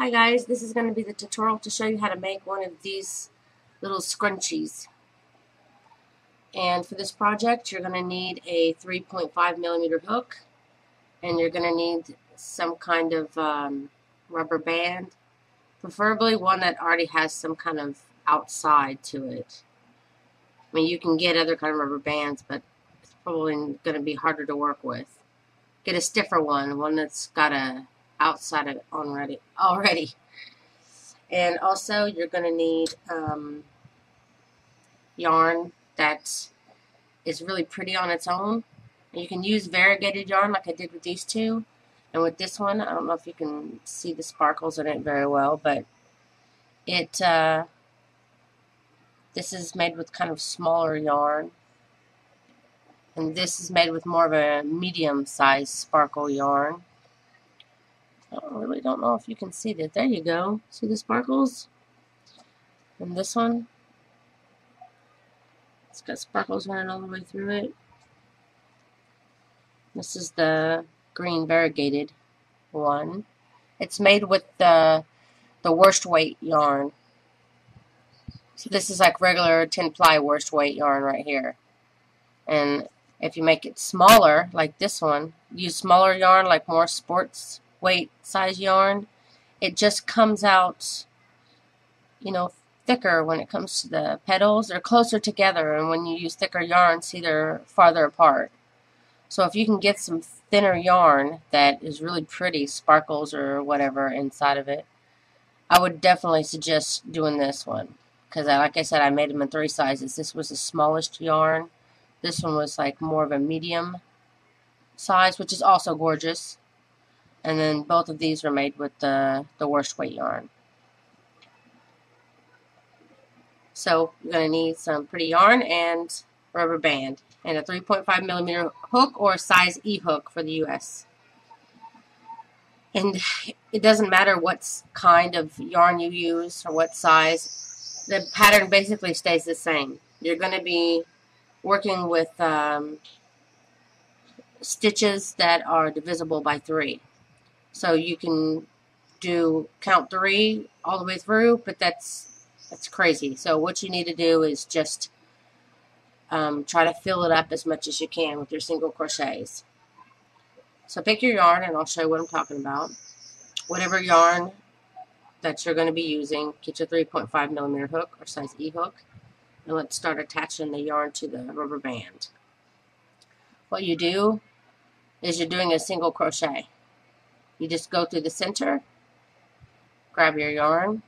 Hi guys, this is going to be the tutorial to show you how to make one of these little scrunchies. And for this project you're going to need a 3.5mm hook, and you're going to need some kind of rubber band, preferably one that already has some kind of outside to it. I mean, you can get other kind of rubber bands, but it's probably going to be harder to work with. Get a stiffer one that's got a outside of it already. And also you're going to need yarn that is really pretty on its own. And you can use variegated yarn like I did with these two. And with this one, I don't know if you can see the sparkles in it very well, but it this is made with kind of smaller yarn, and this is made with more of a medium-sized sparkle yarn. I really don't know if you can see that. There you go. See the sparkles? And this one, it's got sparkles running all the way through it. This is the green variegated one. It's made with the worst weight yarn. So this is like regular 10-ply worst weight yarn right here. And if you make it smaller, like this one, use smaller yarn, like more sports weight size yarn, it just comes out, you know, thicker when it comes to the petals. They're closer together, and when you use thicker yarn, see, they're farther apart. So if you can get some thinner yarn that is really pretty, sparkles or whatever inside of it, I would definitely suggest doing this one, because like I said, I made them in three sizes. This was the smallest yarn. This one was like more of a medium size, which is also gorgeous. And then both of these were made with the worst weight yarn. So you're going to need some pretty yarn and rubber band and a 3.5mm hook or a size E hook for the US. And it doesn't matter what kind of yarn you use or what size, the pattern basically stays the same. You're going to be working with stitches that are divisible by 3. So you can do count 3 all the way through, but that's crazy. So what you need to do is just try to fill it up as much as you can with your single crochets. So pick your yarn, and I'll show you what I'm talking about. Whatever yarn that you're going to be using, get your 3.5mm hook or size E hook, and let's start attaching the yarn to the rubber band. What you do is you're doing a single crochet. You just go through the center, grab your yarn,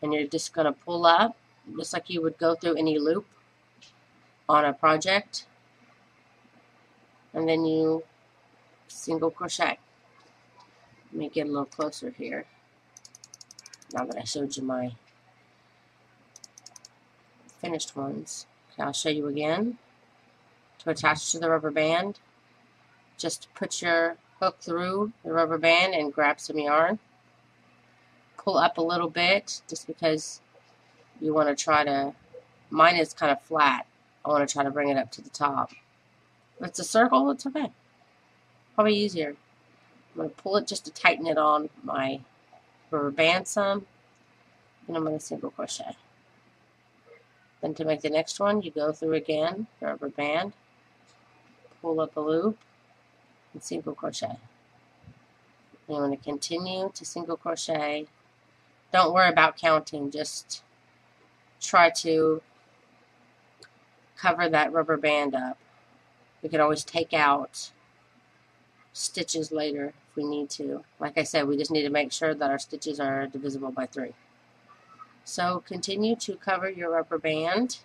and you're just going to pull up, just like you would go through any loop on a project, and then you single crochet. Let me get a little closer here, now that I showed you my finished ones. Okay, I'll show you again. To attach to the rubber band, just put your hook through the rubber band and grab some yarn. Pull up a little bit, just because you want to try to, mine is kind of flat, I want to try to bring it up to the top. If it's a circle, it's okay, probably easier. I'm going to pull it just to tighten it on my rubber band some, and I'm going to single crochet. Then to make the next one, you go through again the rubber band, pull up a loop, and single crochet. You want to continue to single crochet. Don't worry about counting, just try to cover that rubber band up. We could always take out stitches later if we need to. Like I said, we just need to make sure that our stitches are divisible by 3. So continue to cover your rubber band.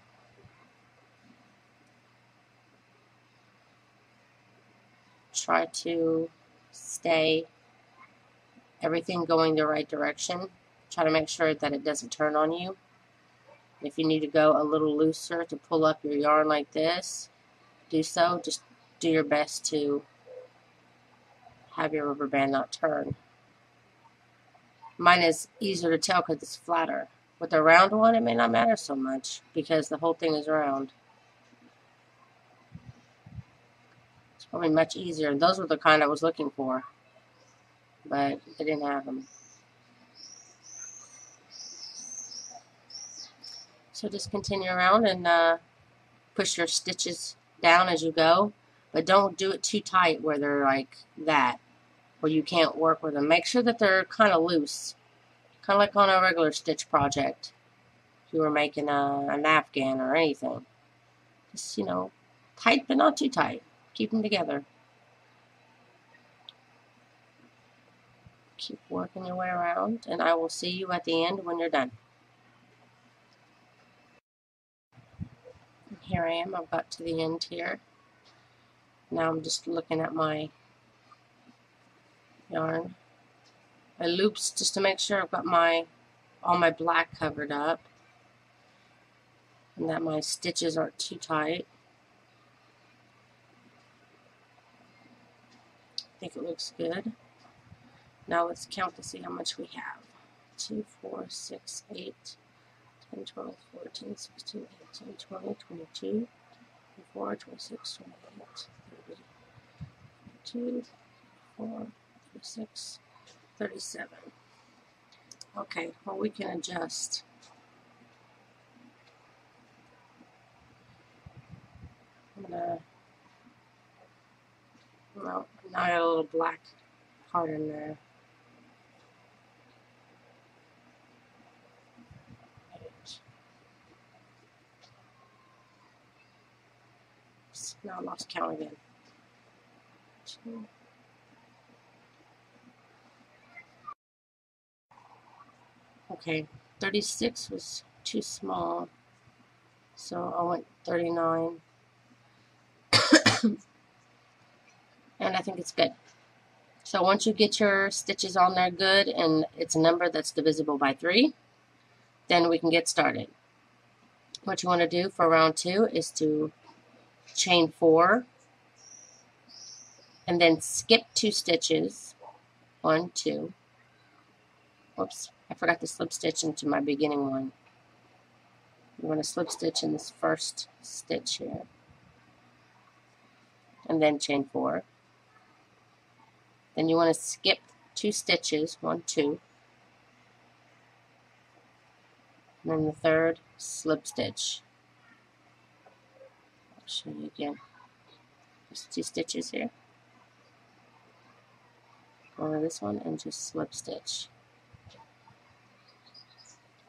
Try to stay everything going the right direction. Try to make sure that it doesn't turn on you. If you need to go a little looser to pull up your yarn like this, do so. Just do your best to have your rubber band not turn. Mine is easier to tell because it's flatter. With a round one, it may not matter so much because the whole thing is round. Probably much easier. Those were the kind I was looking for, but I didn't have them. So just continue around and push your stitches down as you go, but don't do it too tight where they're like that, where you can't work with them. Make sure that they're kind of loose, kind of like on a regular stitch project. If you were making an afghan or anything, just, you know, tight but not too tight. Keep them together. Keep working your way around, and I will see you at the end when you're done. Here I am. I've got to the end here. Now I'm just looking at my yarn. My loops, just to make sure I've got my all my black covered up and that my stitches aren't too tight. I think it looks good. Now let's count to see how much we have. 2, 4, 6, 8, 10, 12, 14, 16, 18, 20, 22, 24, 26, 28, 30, 32, 4, 36, 37. Okay, well, we can adjust. I'm gonna, well, now I got a little black part in there. Now I lost count again. 2. Okay, 36 was too small, so I went 39. And I think it's good. So once you get your stitches on there good, and it's a number that's divisible by 3, then we can get started. What you want to do for round 2 is to chain 4 and then skip 2 stitches. 1, 2. Whoops, I forgot to slip stitch into my beginning one. You want to slip stitch in this first stitch here and then chain 4. Then you want to skip 2 stitches, 1, 2, and then the third slip stitch. Show you again. There's 2 stitches here. Go over this one and just slip stitch.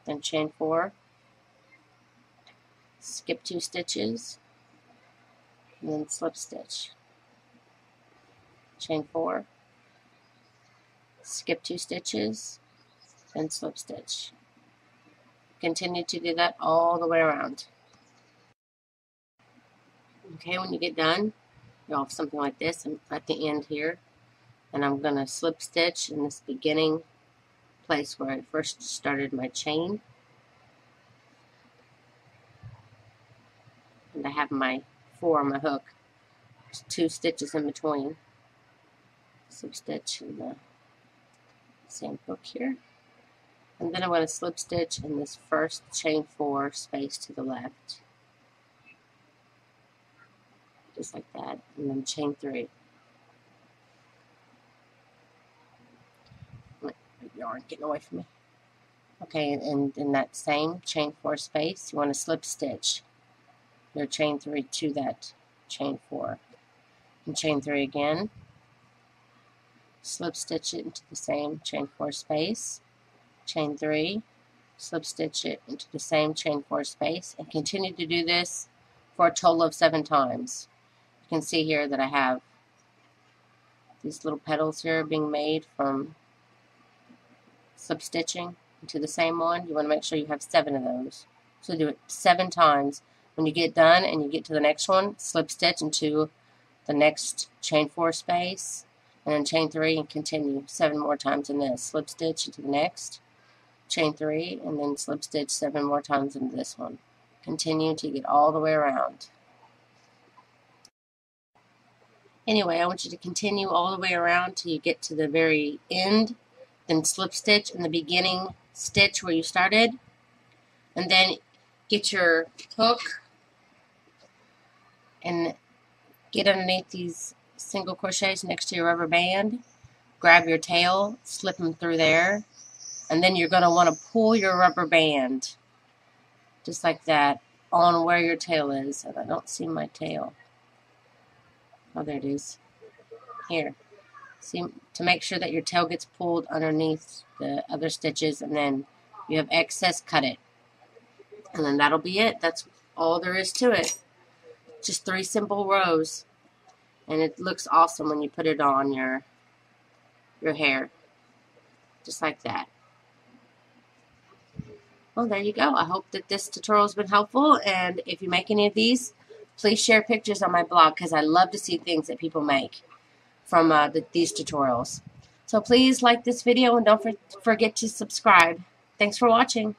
Then chain 4. Skip 2 stitches. And then slip stitch. Chain 4. Skip 2 stitches. Then slip stitch. Continue to do that all the way around. Okay, when you get done, you'll have something like this. I'm at the end here, and I'm going to slip stitch in this beginning place where I first started my chain. And I have my 4 on my hook. There's 2 stitches in between. Slip stitch in the same hook here. And then I'm going to slip stitch in this first chain 4 space to the left. Just like that, and then chain 3. My yarn getting away from me. Okay, and in that same chain 4 space, you want to slip stitch your chain 3 to that chain 4, and chain 3 again. Slip stitch it into the same chain 4 space, chain 3, slip stitch it into the same chain 4 space, and continue to do this for a total of 7 times. You can see here that I have these little petals here being made from slip stitching into the same one. You want to make sure you have 7 of those. So do it 7 times. When you get done and you get to the next one, slip stitch into the next chain 4 space and then chain 3 and continue 7 more times in this. Slip stitch into the next, chain 3, and then slip stitch 7 more times into this one. Continue to get all the way around. Anyway, I want you to continue all the way around till you get to the very end, then slip stitch in the beginning stitch where you started, and then get your hook and get underneath these single crochets next to your rubber band, grab your tail, slip them through there, and then you're going to want to pull your rubber band just like that, on where your tail is. And I don't see my tail. Oh, there it is. Here. See, to make sure that your tail gets pulled underneath the other stitches, and then you have excess, cut it. And then that'll be it. That's all there is to it. Just 3 simple rows. And it looks awesome when you put it on your hair. Just like that. Well, there you go. I hope that this tutorial has been helpful. And if you make any of these, please share pictures on my blog, because I love to see things that people make from these tutorials. So please like this video and don't forget to subscribe. Thanks for watching.